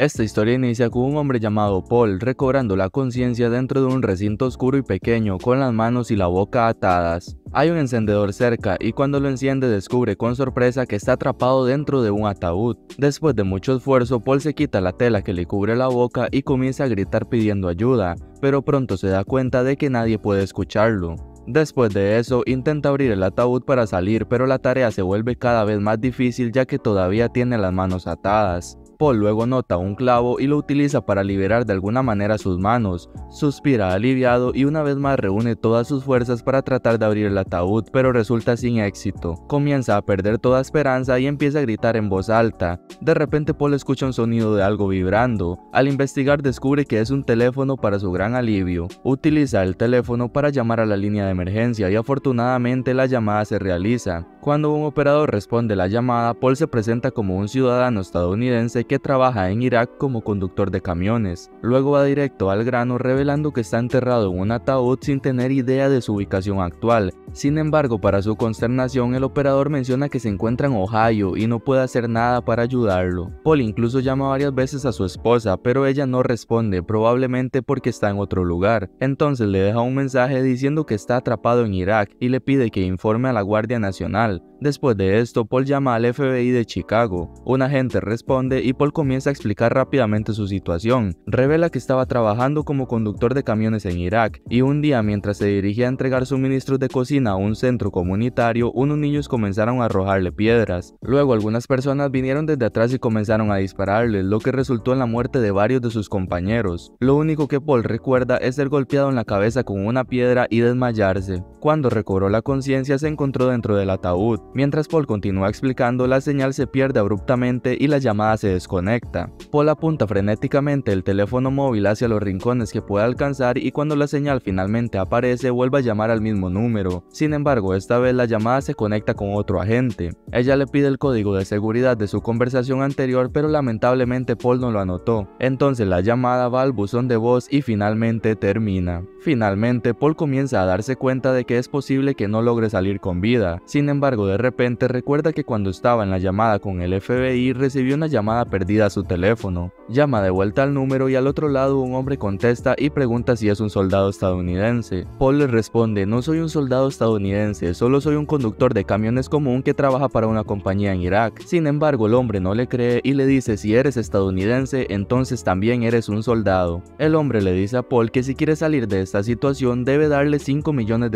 Esta historia inicia con un hombre llamado Paul recobrando la conciencia dentro de un recinto oscuro y pequeño con las manos y la boca atadas. Hay un encendedor cerca y cuando lo enciende descubre con sorpresa que está atrapado dentro de un ataúd. Después de mucho esfuerzo, Paul se quita la tela que le cubre la boca y comienza a gritar pidiendo ayuda, pero pronto se da cuenta de que nadie puede escucharlo. Después de eso, intenta abrir el ataúd para salir, pero la tarea se vuelve cada vez más difícil ya que todavía tiene las manos atadas. Paul luego nota un clavo y lo utiliza para liberar de alguna manera sus manos, suspira aliviado y una vez más reúne todas sus fuerzas para tratar de abrir el ataúd, pero resulta sin éxito. Comienza a perder toda esperanza y empieza a gritar en voz alta. De repente Paul escucha un sonido de algo vibrando. Al investigar descubre que es un teléfono para su gran alivio. Utiliza el teléfono para llamar a la línea de emergencia y afortunadamente la llamada se realiza. Cuando un operador responde la llamada, Paul se presenta como un ciudadano estadounidense que trabaja en Irak como conductor de camiones. Luego va directo al grano revelando que está enterrado en un ataúd sin tener idea de su ubicación actual. Sin embargo, para su consternación, el operador menciona que se encuentra en Ohio y no puede hacer nada para ayudarlo. Paul incluso llama varias veces a su esposa, pero ella no responde, probablemente porque está en otro lugar. Entonces le deja un mensaje diciendo que está atrapado en Irak y le pide que informe a la Guardia Nacional. Después de esto, Paul llama al FBI de Chicago. Un agente responde y Paul comienza a explicar rápidamente su situación. Revela que estaba trabajando como conductor de camiones en Irak y un día, mientras se dirigía a entregar suministros de cocina a un centro comunitario, unos niños comenzaron a arrojarle piedras. Luego algunas personas vinieron desde atrás y comenzaron a dispararle, lo que resultó en la muerte de varios de sus compañeros. Lo único que Paul recuerda es ser golpeado en la cabeza con una piedra y desmayarse. Cuando recobró la conciencia, se encontró dentro del ataúd. Mientras Paul continúa explicando, la señal se pierde abruptamente y la llamada se desconecta. Paul apunta frenéticamente el teléfono móvil hacia los rincones que pueda alcanzar y cuando la señal finalmente aparece, vuelve a llamar al mismo número. Sin embargo, esta vez la llamada se conecta con otro agente. Ella le pide el código de seguridad de su conversación anterior, pero lamentablemente Paul no lo anotó. Entonces la llamada va al buzón de voz y finalmente termina. Finalmente, Paul comienza a darse cuenta de que es posible que no logre salir con vida. Sin embargo, de repente recuerda que cuando estaba en la llamada con el FBI recibió una llamada perdida a su teléfono. Llama de vuelta al número y al otro lado un hombre contesta y pregunta si es un soldado estadounidense. Paul le responde: no soy un soldado estadounidense, solo soy un conductor de camiones común que trabaja para una compañía en Irak. Sin embargo, el hombre no le cree y le dice: si eres estadounidense, entonces también eres un soldado. El hombre le dice a Paul que si quiere salir de esta situación debe darle $5 millones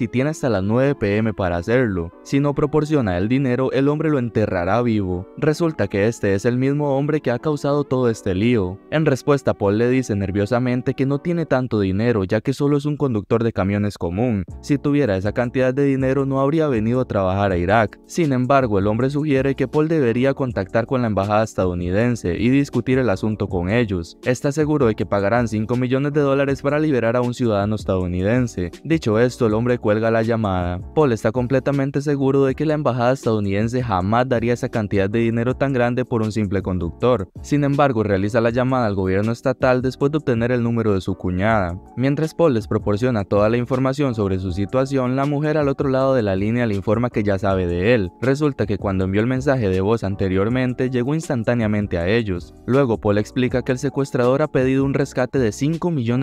y tiene hasta las 9 p.m. para hacerlo. Si no proporciona el dinero, el hombre lo enterrará vivo. Resulta que este es el mismo hombre que ha causado todo este lío. En respuesta, Paul le dice nerviosamente que no tiene tanto dinero, ya que solo es un conductor de camiones común. Si tuviera esa cantidad de dinero no habría venido a trabajar a Irak. Sin embargo, el hombre sugiere que Paul debería contactar con la embajada estadounidense y discutir el asunto con ellos. Está seguro de que pagarán $5 millones para liberar a un ciudadano estadounidense. Dicho esto, el hombre cuelga la llamada. Paul está completamente seguro de que la embajada estadounidense jamás daría esa cantidad de dinero tan grande por un simple conductor. Sin embargo, realiza la llamada al gobierno estatal después de obtener el número de su cuñada. Mientras Paul les proporciona toda la información sobre su situación, la mujer al otro lado de la línea le informa que ya sabe de él. Resulta que cuando envió el mensaje de voz anteriormente, llegó instantáneamente a ellos. Luego Paul explica que el secuestrador ha pedido un rescate de $5 millones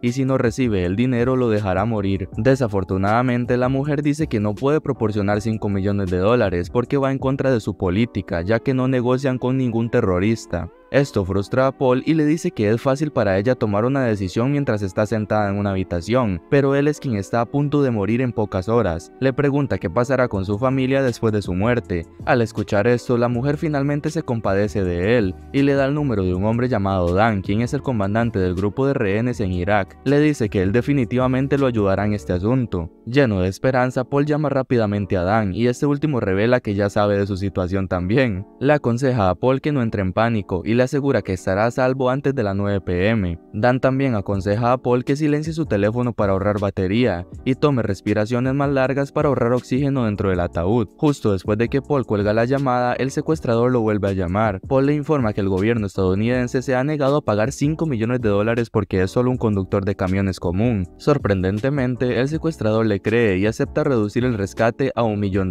y si no recibe el dinero lo dejará morir. Desafortunadamente, la mujer dice que no puede proporcionar $5 millones porque va en contra de su política, ya que no negocian con ningún terrorista. Esto frustra a Paul y le dice que es fácil para ella tomar una decisión mientras está sentada en una habitación, pero él es quien está a punto de morir en pocas horas. Le pregunta qué pasará con su familia después de su muerte. Al escuchar esto, la mujer finalmente se compadece de él y le da el número de un hombre llamado Dan, quien es el comandante del grupo de rehenes en Irak. Le dice que él definitivamente lo ayudará en este asunto. Lleno de esperanza, Paul llama rápidamente a Dan y este último revela que ya sabe de su situación también. Le aconseja a Paul que no entre en pánico y le asegura que estará a salvo antes de las 9 p.m. Dan también aconseja a Paul que silencie su teléfono para ahorrar batería y tome respiraciones más largas para ahorrar oxígeno dentro del ataúd. Justo después de que Paul cuelga la llamada, el secuestrador lo vuelve a llamar. Paul le informa que el gobierno estadounidense se ha negado a pagar $5 millones porque es solo un conductor de camiones común. Sorprendentemente, el secuestrador le cree y acepta reducir el rescate a $1 millón.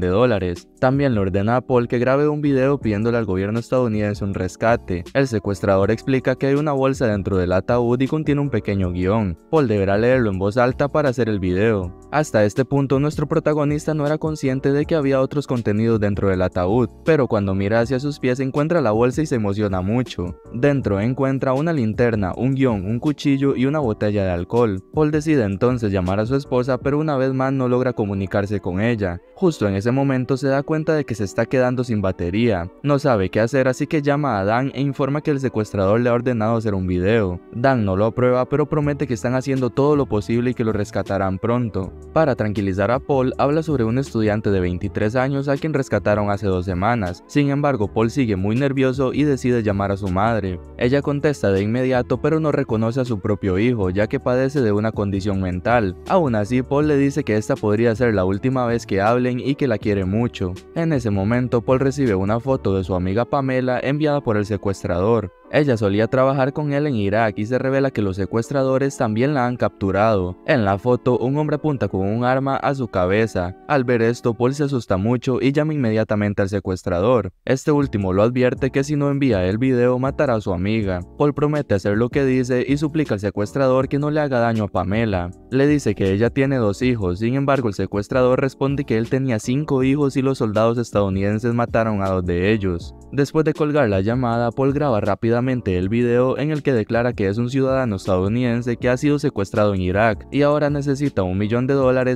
También le ordena a Paul que grabe un video pidiéndole al gobierno estadounidense un rescate. El secuestrador explica que hay una bolsa dentro del ataúd y contiene un pequeño guión. Paul deberá leerlo en voz alta para hacer el video. Hasta este punto nuestro protagonista no era consciente de que había otros contenidos dentro del ataúd, pero cuando mira hacia sus pies encuentra la bolsa y se emociona mucho. Dentro encuentra una linterna, un guión, un cuchillo y una botella de alcohol. Paul decide entonces llamar a su esposa, pero una vez más no logra comunicarse con ella. Justo en ese momento se da cuenta de que se está quedando sin batería. No sabe qué hacer, así que llama a Dan e informa que el secuestrador le ha ordenado hacer un video. Dan no lo aprueba, pero promete que están haciendo todo lo posible y que lo rescatarán pronto. Para tranquilizar a Paul, habla sobre un estudiante de 23 años a quien rescataron hace 2 semanas. Sin embargo, Paul sigue muy nervioso y decide llamar a su madre. Ella contesta de inmediato, pero no reconoce a su propio hijo, ya que padece de una condición mental. Aún así, Paul le dice que esta podría ser la última vez que hablen y que la quiere mucho. En ese momento, Paul recibe una foto de su amiga Pamela enviada por el secuestrador. Ella solía trabajar con él en Irak y se revela que los secuestradores también la han capturado. En la foto, un hombre apunta con un arma a su cabeza. Al ver esto, Paul se asusta mucho y llama inmediatamente al secuestrador. Este último lo advierte que si no envía el video, matará a su amiga. Paul promete hacer lo que dice y suplica al secuestrador que no le haga daño a Pamela. Le dice que ella tiene 2 hijos, sin embargo el secuestrador responde que él tenía 5 hijos y los soldados estadounidenses mataron a 2 de ellos. Después de colgar la llamada, Paul graba rápidamente el video en el que declara que es un ciudadano estadounidense que ha sido secuestrado en Irak y ahora necesita $1 millón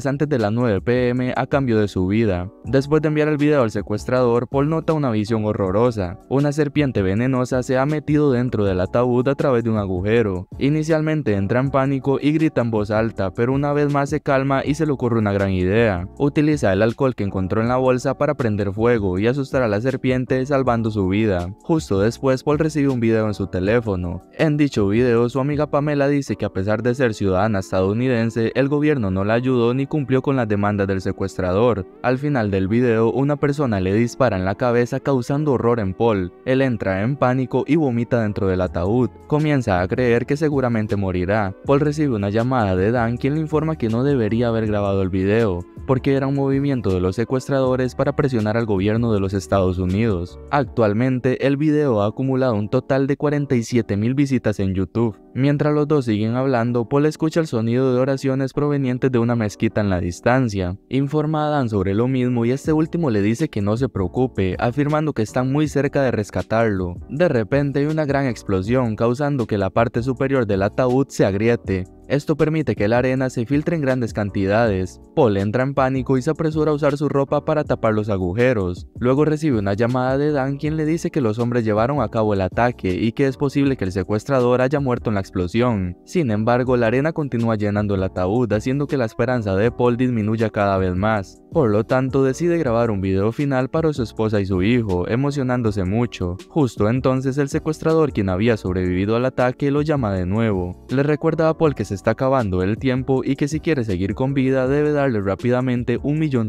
antes de las 9 p.m. a cambio de su vida. Después de enviar el video al secuestrador, Paul nota una visión horrorosa. Una serpiente venenosa se ha metido dentro del ataúd a través de un agujero. Inicialmente entra en pánico y grita en voz alta, pero una vez más se calma y se le ocurre una gran idea. Utiliza el alcohol que encontró en la bolsa para prender fuego y asustar a la serpiente, salvando su vida. Justo después, Paul recibe un video en su teléfono. En dicho video, su amiga Pamela dice que a pesar de ser ciudadana estadounidense, el gobierno no la ayudó ni cumplió con las demandas del secuestrador. Al final del video, una persona le dispara en la cabeza causando horror en Paul. Él entra en pánico y vomita dentro del ataúd. Comienza a creer que seguramente morirá. Paul recibe una llamada de Dan, quien le informa que no debería haber grabado el video, porque era un movimiento de los secuestradores para presionar al gobierno de los Estados Unidos. Actualmente, el video ha acumulado un total de 47,000 visitas en YouTube. Mientras los dos siguen hablando, Paul escucha el sonido de oraciones provenientes de una mezquita en la distancia. Informa a Dan sobre lo mismo y este último le dice que no se preocupe, afirmando que están muy cerca de rescatarlo. De repente hay una gran explosión, causando que la parte superior del ataúd se agriete. Esto permite que la arena se filtre en grandes cantidades. Paul entra en pánico y se apresura a usar su ropa para tapar los agujeros. Luego recibe una llamada de Dan, quien le dice que los hombres llevaron a cabo el ataque y que es posible que el secuestrador haya muerto en la explosión. Sin embargo, la arena continúa llenando el ataúd, haciendo que la esperanza de Paul disminuya cada vez más. Por lo tanto, decide grabar un video final para su esposa y su hijo, emocionándose mucho. Justo entonces, el secuestrador, quien había sobrevivido al ataque, lo llama de nuevo. Le recuerda a Paul que se está acabando el tiempo y que si quiere seguir con vida debe darle rápidamente $1 millón.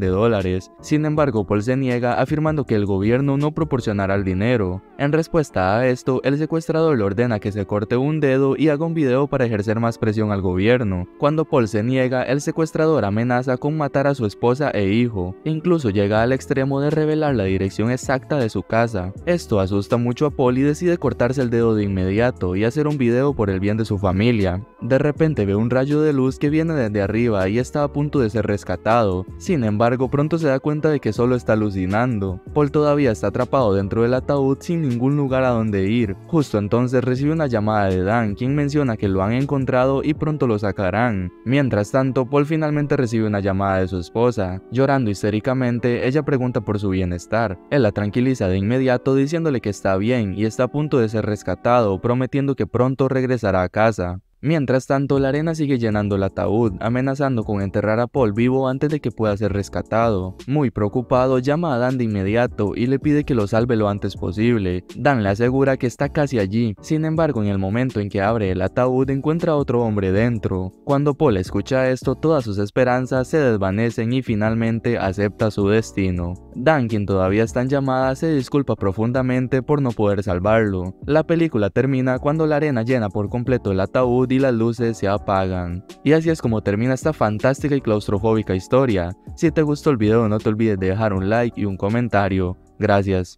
Sin embargo, Paul se niega, afirmando que el gobierno no proporcionará el dinero. En respuesta a esto, el secuestrador le ordena que se corte un dedo y haga un video para ejercer más presión al gobierno. Cuando Paul se niega, el secuestrador amenaza con matar a su esposa e hijo. Incluso llega al extremo de revelar la dirección exacta de su casa. Esto asusta mucho a Paul y decide cortarse el dedo de inmediato y hacer un video por el bien de su familia. De repente ve un rayo de luz que viene desde arriba y está a punto de ser rescatado. Sin embargo, pronto se da cuenta de que solo está alucinando. Paul todavía está atrapado dentro del ataúd sin ningún lugar a donde ir. Justo entonces recibe una llamada de Dan, quien menciona que lo han encontrado y pronto lo sacarán. Mientras tanto, Paul finalmente recibe una llamada de su esposa. Llorando histéricamente, ella pregunta por su bienestar. Él la tranquiliza de inmediato diciéndole que está bien y está a punto de ser rescatado, prometiendo que pronto regresará a casa. Mientras tanto, la arena sigue llenando el ataúd, amenazando con enterrar a Paul vivo antes de que pueda ser rescatado. Muy preocupado, llama a Dan de inmediato y le pide que lo salve lo antes posible. Dan le asegura que está casi allí. Sin embargo, en el momento en que abre el ataúd, encuentra a otro hombre dentro. Cuando Paul escucha esto, todas sus esperanzas se desvanecen y finalmente acepta su destino. Dan, quien todavía está en llamada, se disculpa profundamente por no poder salvarlo. La película termina cuando la arena llena por completo el ataúd y las luces se apagan. Y así es como termina esta fantástica y claustrofóbica historia. Si te gustó el video, no te olvides de dejar un like y un comentario. Gracias.